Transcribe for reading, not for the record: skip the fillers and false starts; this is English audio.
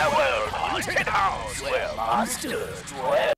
in a world haunted house where monsters dwell.